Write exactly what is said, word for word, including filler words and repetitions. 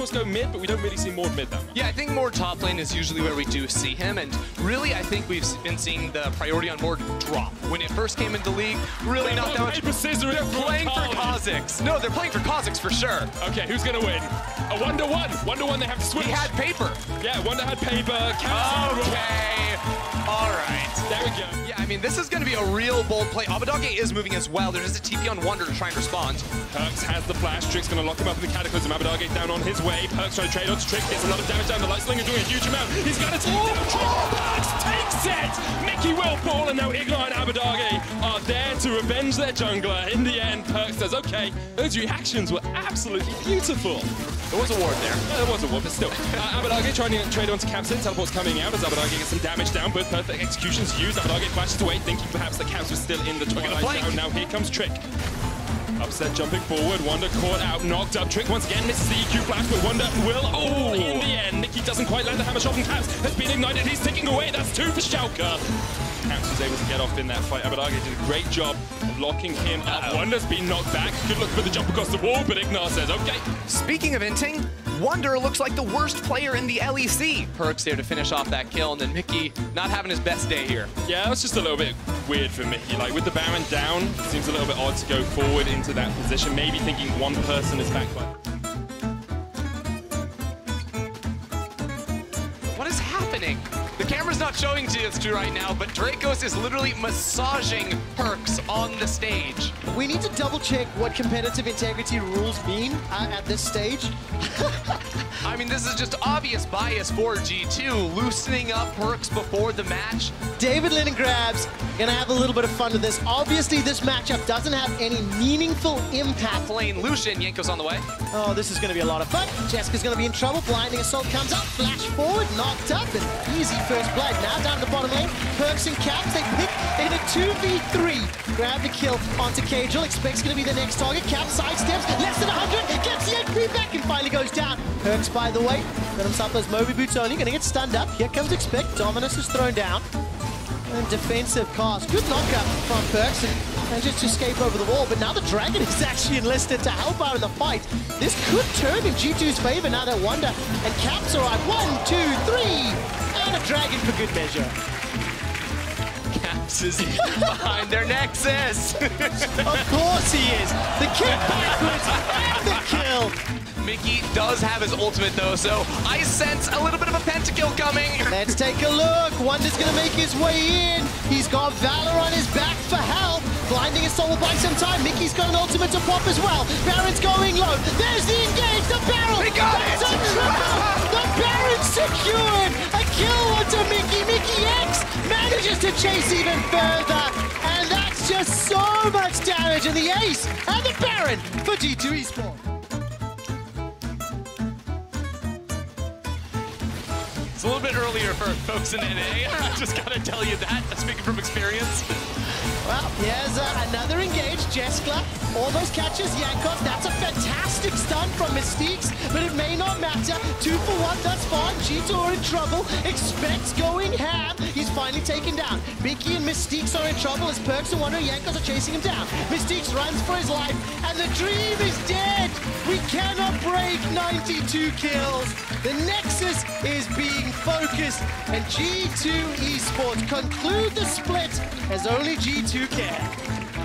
Jankos go mid, but we don't really see Mord mid that much. Yeah, I think Mord top lane is usually where we do see him, and really I think we've been seeing the priority on Mord drop. When it first came into League, really not that much. They're playing for Kha'Zix. No, they're playing for Kha'Zix for sure. Okay, who's gonna win? A one to one. One to one, they have to switch. He had paper. Yeah, Wunder had paper. Caps okay. All right. There we go. Yeah, I mean, this is gonna be a real bold play. Abbedagge is moving as well. There is a T P on Wunder to try and respond. Perkz has the flash. Trick's gonna lock him up in the cataclysm. Abbedagge down on his way. Perkz trying to trade on to Trick. Gets a lot of damage down. The Light Slinger doing a huge amount. He's gonna take down Trick. Perkz takes it. Mickey will fall, and now Ignar and Abbedagge are there to revenge their jungler. In the end, Perkz says, okay, those reactions were absolutely beautiful. There was a ward there. Yeah, there was a ward, but still. uh, Abbedagge trying to trade onto Caps. Teleport's coming out as Abbedagge gets some damage down. Both perfect executions used. Abbedagge flashes away, thinking perhaps the Caps was still in the twilight zone. Now here comes Trick. Upset jumping forward, Wunder caught out, knocked up. Trick once again misses the E Q flash, but Wunder will. Oh, in the end, Mickey doesn't quite land the hammer shot, and Caps has been ignited. He's ticking away. That's two for Schalke. Caps was able to get off in that fight. Abbedagge did a great job of locking him up. Uh-oh. Wunder's been knocked back. Good look for the jump across the wall, but Ignar says, okay. Speaking of inting, Wunder looks like the worst player in the L E C. Perkz there to finish off that kill, and then Mickey not having his best day here. Yeah, it was just a little bit weird for Mickey. Like, with the Baron down, it seems a little bit odd to go forward into that position, maybe thinking one person is back by. What is happening? The camera's not showing G S two right now, but Draikos is literally massaging Perkz on the stage. We need to double check what competitive integrity rules mean uh, at this stage. I mean, this is just obvious bias for G two, loosening up Perkz before the match. David Lin and Grabs gonna have a little bit of fun with this. Obviously, this matchup doesn't have any meaningful impact. Top lane Lucian, Jankos on the way. Oh, this is gonna be a lot of fun. Jessica's gonna be in trouble. Blinding Assault comes up, flash forward, knocked up, and easy first blood. Now down to the bottom lane, Perkz and Caps, they pick in a two v three. Grab the kill onto Cajal. Expects gonna be the next target. Caps sidesteps, less than one hundred, gets the H P back and finally goes down. Perkz, by the way, got himself those Moby Boots only, gonna get stunned up. Here comes Expect, Dominus is thrown down. And defensive cast, good knockup from Perkz, and, and just to escape over the wall. But now the Dragon is actually enlisted to help out in the fight. This could turn in G two's favor now that Wunder and Caps are right. One, two, three, and a Dragon for good measure. Caps is behind their Nexus. Of course he is. The kick backwards and the kill. Mickey does have his ultimate though, so I sense a little bit of a pentakill coming. Let's take a look. Wunder's gonna make his way in. He's got Valor on his back for help. Blinding his soul will buy some time. Mickey's got an ultimate to pop as well. Baron's going low. There's the engage, the barrel. He got That's it. A triple. The Baron's secured. A kill onto Mickey. Mikyx manages to chase even further. And that's just so much damage. And the Ace and the Baron for G two Esports. It's a little bit earlier for folks in N A, I just gotta tell you that, speaking from experience. Well, here's uh, another engage, Jesklaw, almost catches Jankos. That's a fantastic stun from Mystiques, but it may not matter. Two for one thus far, G two are in trouble. Expects going ham, he's finally taken down. Mickey and Mystiques are in trouble as Perkz and Wunder and Jankos are chasing him down. Mystiques runs for his life, and the dream is dead. We cannot break ninety-two kills. The Nexus is being focused, and G two Esports conclude the split as only G two can.